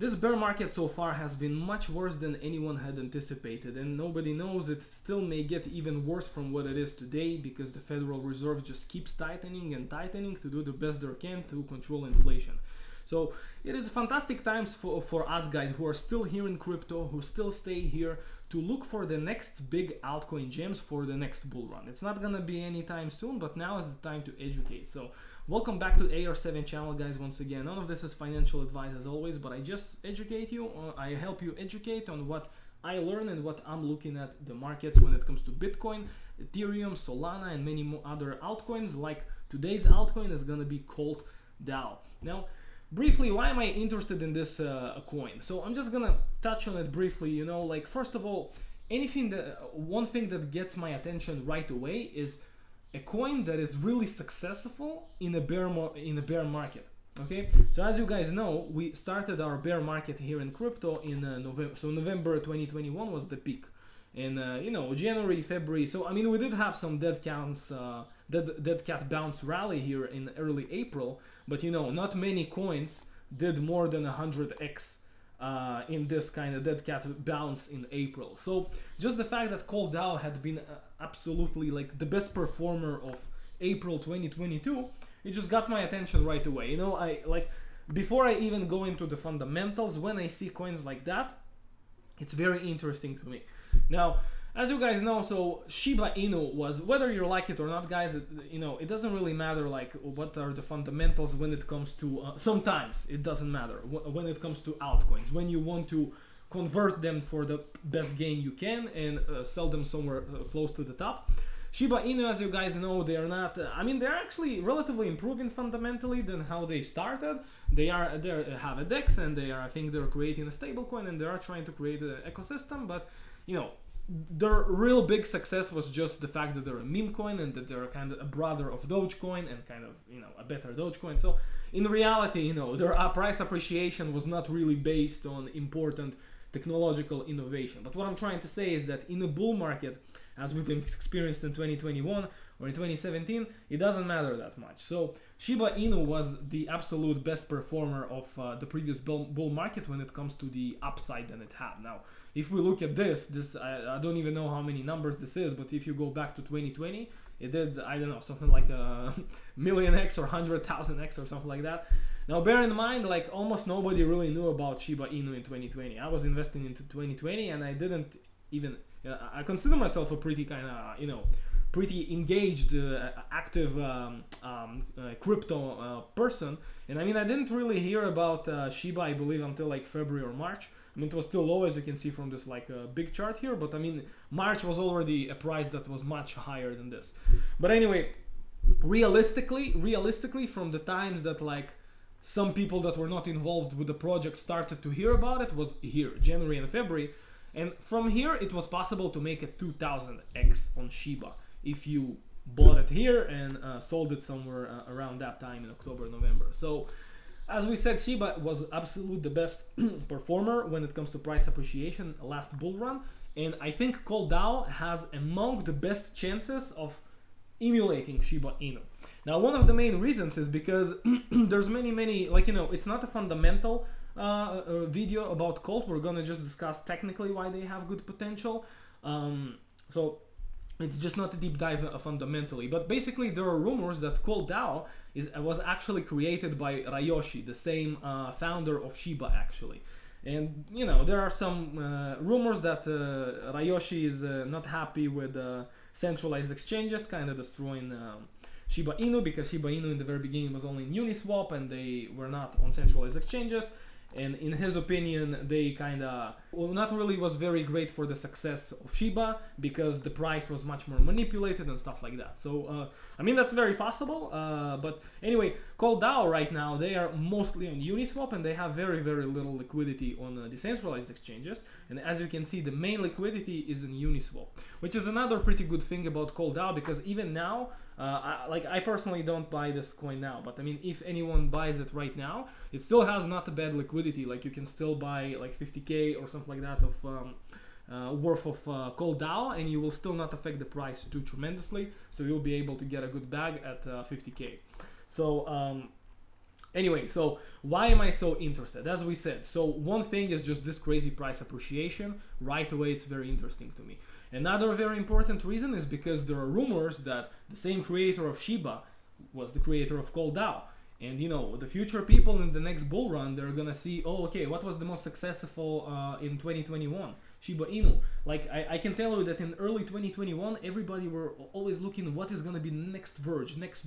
This bear market so far has been much worse than anyone had anticipated, and nobody knows, it still may get even worse from what it is today, because the Federal Reserve just keeps tightening and tightening to do the best they can to control inflation. So it is fantastic times for us guys who are still here in crypto, who still stay here, to look for the next big altcoin gems for the next bull run. It's not gonna be anytime soon, but now is the time to educate. So welcome back to AR7 channel, guys, once again. None of this is financial advice as always, but I just educate you, I help you educate on what I learn and what I'm looking at the markets when it comes to Bitcoin, Ethereum, Solana, and many more other altcoins. Like today's altcoin is gonna be Cult DAO. Now, briefly, why am I interested in this coin? So I'm just gonna touch on it briefly, you know, like, first of all, one thing that gets my attention right away is a coin that is really successful in a bear market. Okay, so as you guys know, we started our bear market here in crypto in November. So November 2021 was the peak, and you know, January, February. So I mean, we did have some dead cat bounce rally here in early April, but you know, not many coins did more than 100x in this kind of dead cat bounce in April. So just the fact that Cult DAO had been absolutely like the best performer of April 2022, it just got my attention right away. You know, I like, before I even go into the fundamentals, when I see coins like that, it's very interesting to me. Now, as you guys know, so Shiba Inu was, whether you like it or not, guys, you know, it doesn't really matter like what are the fundamentals when it comes to, sometimes it doesn't matter when it comes to altcoins, when you want to convert them for the best gain you can and sell them somewhere close to the top. Shiba Inu, as you guys know, they are not, I mean, they're actually relatively improving fundamentally than how they started. They have a DEX, and they are, I think they're creating a stablecoin, and they are trying to create an ecosystem, but you know, their real big success was just the fact that they're a meme coin and that they're kind of a brother of Dogecoin and kind of, you know, a better Dogecoin. So in reality, you know, their price appreciation was not really based on important technological innovation. But what I'm trying to say is that in a bull market, as we've experienced in 2021 or in 2017, it doesn't matter that much. So Shiba Inu was the absolute best performer of the previous bull market when it comes to the upside that it had. Now, if we look at this, I don't even know how many numbers this is, but if you go back to 2020, it did, I don't know, something like a million X or 100,000 X or something like that. Now, bear in mind, like, almost nobody really knew about Shiba Inu in 2020. I was investing into 2020, and I didn't even, I consider myself a pretty kind of, you know, pretty engaged, active crypto person. And I mean, I didn't really hear about Shiba, I believe, until like February or March. I mean, it was still low, as you can see from this like big chart here, but I mean, March was already a price that was much higher than this. But anyway, realistically, from the times that like some people that were not involved with the project started to hear about it was here, January and February. And from here, it was possible to make a 2000x on Shiba if you bought it here and sold it somewhere around that time in October, November. So as we said, Shiba was absolutely the best performer when it comes to price appreciation last bull run. And I think Cult DAO has among the best chances of emulating Shiba Inu. Now, one of the main reasons is because there's many, like, you know, it's not a fundamental video about Cult. We're gonna just discuss technically why they have good potential. So it's just not a deep dive fundamentally. But basically, there are rumors that Cult DAO was actually created by Ryoshi, the same founder of Shiba, actually. And you know, there are some rumors that Ryoshi is not happy with centralized exchanges, kind of destroying Shiba Inu, because Shiba Inu in the very beginning was only in Uniswap, and they were not on centralized exchanges. And in his opinion, they kind of, well, not really was very great for the success of Shiba, because the price was much more manipulated and stuff like that. So, I mean, that's very possible. But anyway, Cult DAO right now, they are mostly on Uniswap, and they have very little liquidity on decentralized exchanges. And as you can see, the main liquidity is in Uniswap, which is another pretty good thing about Cult DAO, because even now, I personally don't buy this coin now, but I mean, if anyone buys it right now, it still has not a bad liquidity. Like, you can still buy like 50k or something like that of worth of Cult DAO, and you will still not affect the price too tremendously. So you'll be able to get a good bag at 50k. So Anyway, so why am I so interested? As we said, so one thing is just this crazy price appreciation. Right away, it's very interesting to me. Another very important reason is because there are rumors that the same creator of Shiba was the creator of Cult DAO. And, you know, the future people in the next bull run, they're going to see, oh, okay, what was the most successful in 2021? Shiba Inu. Like, I can tell you that in early 2021, everybody were always looking what is going to be next Verge, next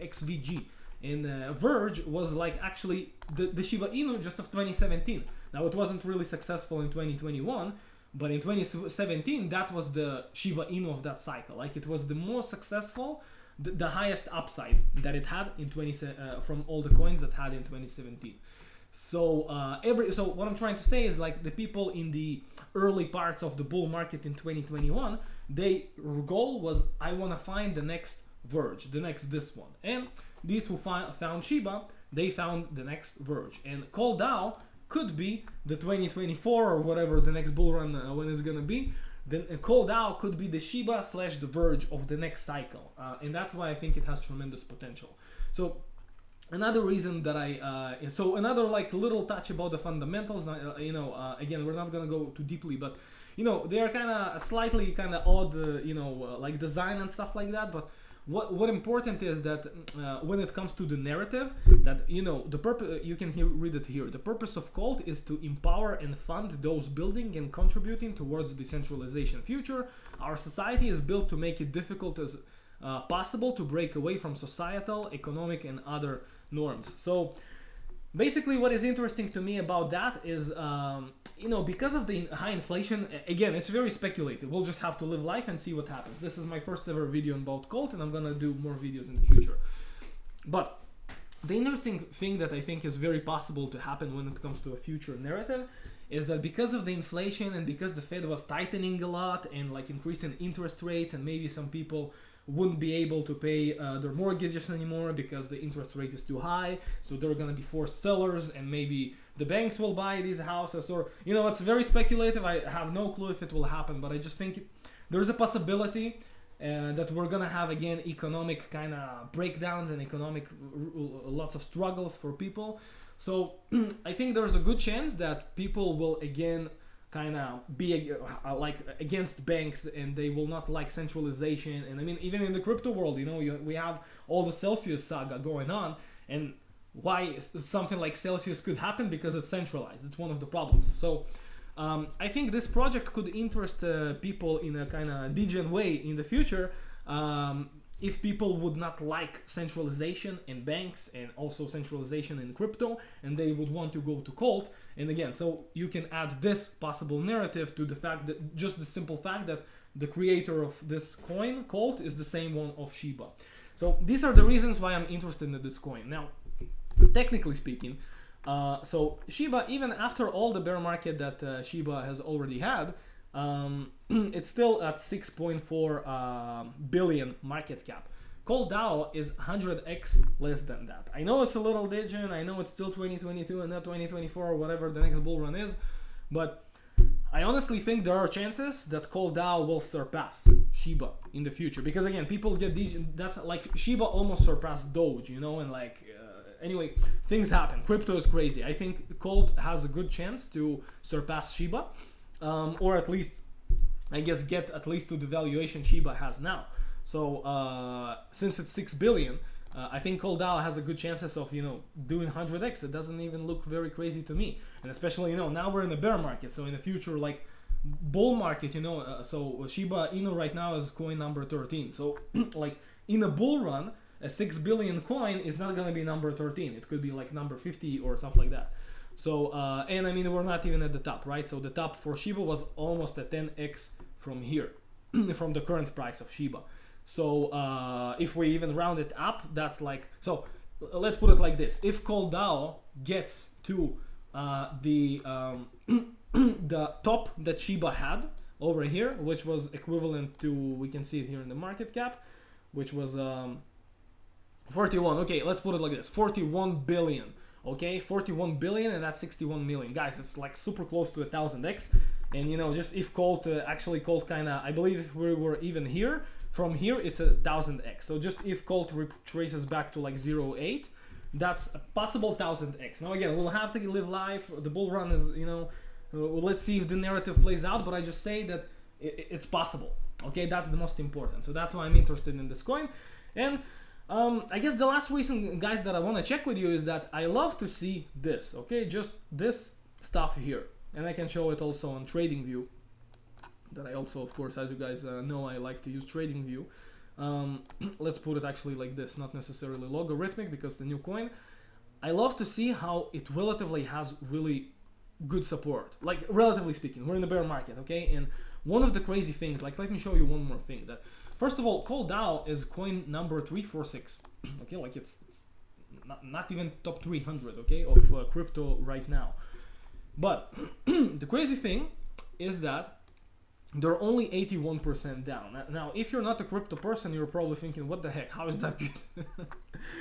XVG. And Verge was like actually the Shiba Inu just of 2017. Now, it wasn't really successful in 2021, but in 2017, that was the Shiba Inu of that cycle. Like, it was the most successful, the highest upside that it had in from all the coins that had in 2017. So so what I'm trying to say is, like, the people in the early parts of the bull market in 2021, their goal was, I want to find the next Verge, the next this one. And these who found Shiba, they found the next Verge. And Cult DAO could be the 2024 or whatever the next bull run when it's gonna be. Then Cult DAO could be the Shiba / the Verge of the next cycle, and that's why I think it has tremendous potential. So another reason that another like little touch about the fundamentals. You know, again, we're not gonna go too deeply, but you know, they are kind of odd, you know, like design and stuff like that. But what important is that when it comes to the narrative, that, you know, the purpose, you can read it here, the purpose of Cult is to empower and fund those building and contributing towards decentralization future. Our society is built to make it difficult as possible to break away from societal, economic and other norms. So basically, what is interesting to me about that is, you know, because of the high inflation, again, it's very speculative. We'll just have to live life and see what happens. This is my first ever video about Cult, and I'm going to do more videos in the future. But the interesting thing that I think is very possible to happen when it comes to a future narrative is that because of the inflation and because the Fed was tightening a lot and like increasing interest rates, and maybe some people wouldn't be able to pay their mortgages anymore because the interest rate is too high, so they're gonna be forced sellers, and maybe the banks will buy these houses, or, you know, it's very speculative. I have no clue if it will happen, but I just think there's a possibility that we're gonna have again economic kind of breakdowns and economic lots of struggles for people. So I think there's a good chance that people will again kind of be like against banks, and they will not like centralization. And I mean, even in the crypto world, you know, we have all the Celsius saga going on, and why something like Celsius could happen, because it's centralized. It's one of the problems. So I think this project could interest people in a kind of degen way in the future, if people would not like centralization in banks and also centralization in crypto, and they would want to go to Cult. And again, so you can add this possible narrative to the fact that just the simple fact that the creator of this coin, Cult, is the same one of Shiba. So these are the reasons why I'm interested in this coin. Now, technically speaking, so Shiba, even after all the bear market that Shiba has already had, it's still at 6.4 billion market cap. Cult DAO is 100x less than that. I know it's a little degen, I know it's still 2022 and not 2024 or whatever the next bull run is, but I honestly think there are chances that Cult DAO will surpass Shiba in the future, because again, people get degen. That's like Shiba almost surpassed Doge, you know, and like anyway, things happen. Crypto is crazy. I think Cult has a good chance to surpass Shiba. Or at least, I guess, get at least to the valuation Shiba has now. So since it's 6 billion, I think Cult DAO has a good chances of, you know, doing 100x. It doesn't even look very crazy to me, and especially, you know, now we're in a bear market. So in the future, like bull market, you know, so Shiba Inu right now is coin number 13. So like in a bull run, a 6 billion coin is not gonna be number 13. It could be like number 50 or something like that. So, and I mean, we're not even at the top, right? So the top for Shiba was almost a 10x from here, from the current price of Shiba. So if we even round it up, that's like, so let's put it like this. If Cult DAO gets to the top that Shiba had over here, which was equivalent to, we can see it here in the market cap, which was 41, okay, let's put it like this, 41 billion. Okay, 41 billion, and that's 61 million. Guys, it's like super close to 1000x. And you know, just if Cult, actually Cult kind of, I believe if we were even here, from here, it's 1000x. So just if Cult retraces back to like 0.8, That's a possible 1000x. Now again, we'll have to live life. The bull run is, you know, let's see if the narrative plays out, but I just say that it's possible. Okay, that's the most important. So that's why I'm interested in this coin. And I guess the last reason, guys, that I want to check with you is that I love to see this, okay, just this stuff here. And I can show it also on TradingView, that I also, of course, as you guys know, I like to use TradingView. Let's put it actually like this, not necessarily logarithmic, because the new coin. I love to see how it relatively has really good support, like relatively speaking. We're in a bear market, okay? And one of the crazy things, like, let me show you one more thing. That first of all, Cult DAO is coin number 346, okay? Like it's not even top 300, okay, of crypto right now. But the crazy thing is that they're only 81% down. Now, if you're not a crypto person, you're probably thinking, what the heck, how is that good?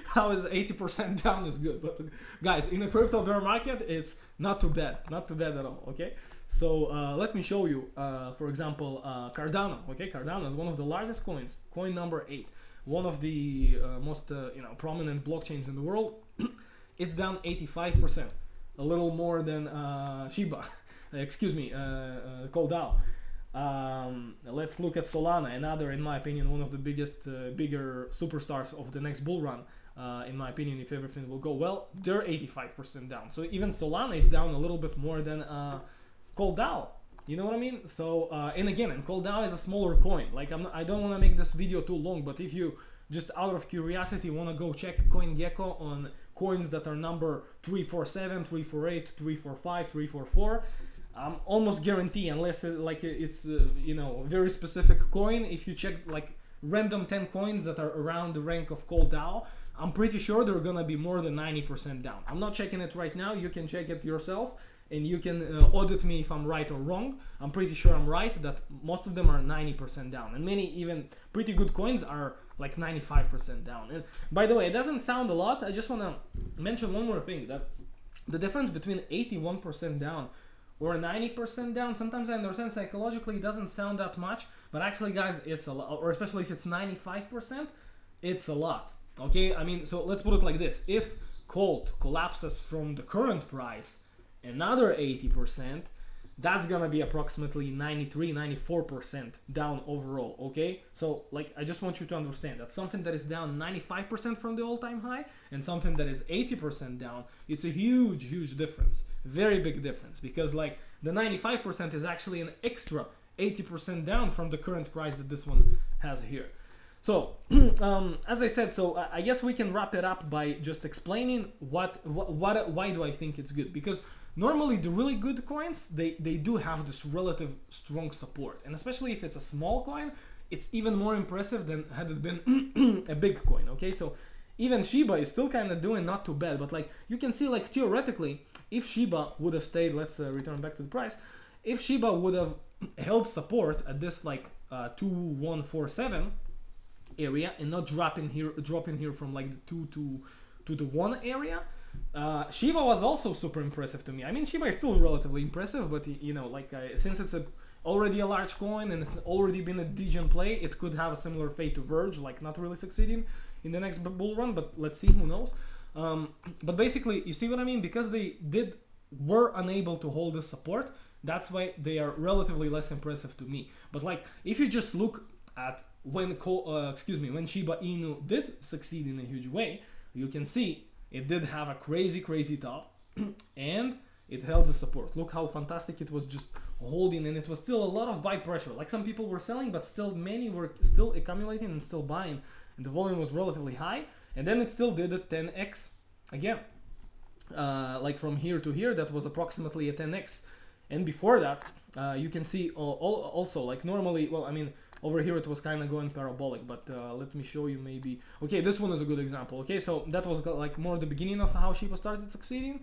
How is 80% down is good? But guys, in a crypto bear market, it's not too bad, not too bad at all, okay? So let me show you, for example, Cardano, okay? Cardano is one of the largest coins, coin number 8, one of the most you know, prominent blockchains in the world. It's down 85%, a little more than Shiba, excuse me, Cult DAO. Let's look at Solana, another, in my opinion, one of the biggest, bigger superstars of the next bull run, in my opinion, if everything will go well. They're 85% down. So even Solana is down a little bit more than Cult DAO. You know what I mean? So, and again, and Cult DAO is a smaller coin. Like, I don't want to make this video too long, but if you just out of curiosity want to go check CoinGecko on coins that are number 347, 348, 345, 344, I'm almost guarantee, unless like it's you know, very specific coin. If you check like random 10 coins that are around the rank of Cult DAO, I'm pretty sure they're gonna be more than 90% down. I'm not checking it right now. You can check it yourself, and you can audit me if I'm right or wrong. I'm pretty sure I'm right that most of them are 90% down, and many even pretty good coins are like 95% down. And by the way, it doesn't sound a lot. I just want to mention one more thing, that the difference between 81% down or 90% down, sometimes I understand psychologically it doesn't sound that much, but actually, guys, it's a lot, or especially if it's 95%, it's a lot, okay? I mean, so let's put it like this. If Cult collapses from the current price another 80%, that's gonna be approximately 93, 94% down overall, okay? So, like, I just want you to understand that something that is down 95% from the all-time high and something that is 80% down, it's a huge, huge difference. Very big difference, because, like, the 95% is actually an extra 80% down from the current price that this one has here. So, as I said, so I guess we can wrap it up by just explaining why do I think it's good, because normally the really good coins, they do have this relative strong support. And especially if it's a small coin, it's even more impressive than had it been a big coin, okay? So even Shiba is still kind of doing not too bad, but like you can see, like theoretically, if Shiba would have stayed, let's return back to the price, if Shiba would have held support at this like 2147 area and not dropping here from like the 2 to the 1 area, Shiba was also super impressive to me. I mean, Shiba is still relatively impressive, but you know, like since it's already a large coin and it's already been a degen play, it could have a similar fate to Verge, like not really succeeding in the next bull run, but let's see, who knows. But basically, you see what I mean? Because they were unable to hold the support, that's why they are relatively less impressive to me. But like, if you just look at when Shiba Inu did succeed in a huge way, you can see it did have a crazy, crazy top, and it held the support. Look how fantastic it was just holding, and it was still a lot of buy pressure. Like, some people were selling, but still many were still accumulating and still buying, and the volume was relatively high, and then it still did a 10x again. Like, from here to here, that was approximately a 10x. And before that, you can see also, like, normally, well, I mean, over here it was kind of going parabolic, but let me show you maybe. Okay, this one is a good example. Okay, so that was like more the beginning of how Shiba started succeeding.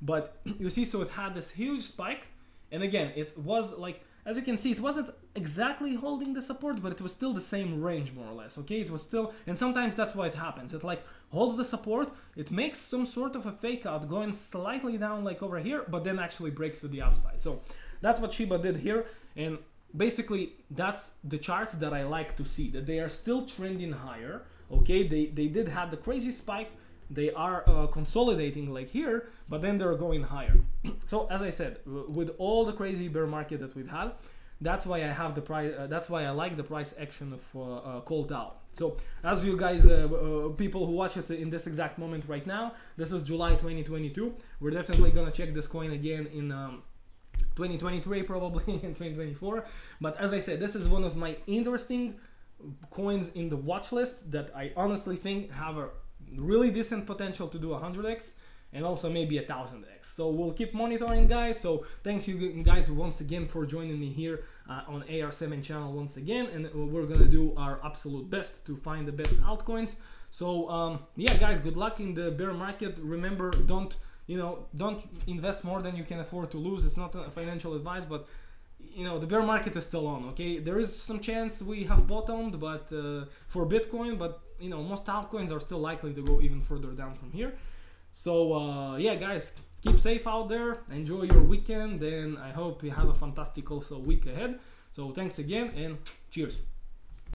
But you see, so it had this huge spike. And again, it was like, as you can see, it wasn't exactly holding the support, but it was still the same range more or less. Okay, it was still, and sometimes that's why it happens. It like holds the support, it makes some sort of a fake out going slightly down like over here, but then actually breaks to the upside. So that's what Shiba did here. And basically, that's the charts that I like to see, that they are still trending higher. Okay, they did have the crazy spike, They are consolidating like here, but then they're going higher. So as I said, with all the crazy bear market that we've had, that's why I have the price. That's why I like the price action of Cult DAO. So as you guys, people who watch it in this exact moment right now, this is July 2022. We're definitely gonna check this coin again in 2023 probably, in 2024. But as I said, this is one of my interesting coins in the watch list that I honestly think have a really decent potential to do 100x. And also maybe 1000x. So we'll keep monitoring, guys. So thanks you guys once again for joining me here on AR7 channel once again, and we're gonna do our absolute best to find the best altcoins. So yeah, guys, good luck in the bear market. Remember, don't invest more than you can afford to lose. It's not a financial advice, but you know, the bear market is still on. Okay, there is some chance we have bottomed, but for Bitcoin, but you know, most altcoins are still likely to go even further down from here. So yeah, guys, keep safe out there, enjoy your weekend, and I hope you have a fantastic also week ahead. So thanks again and cheers.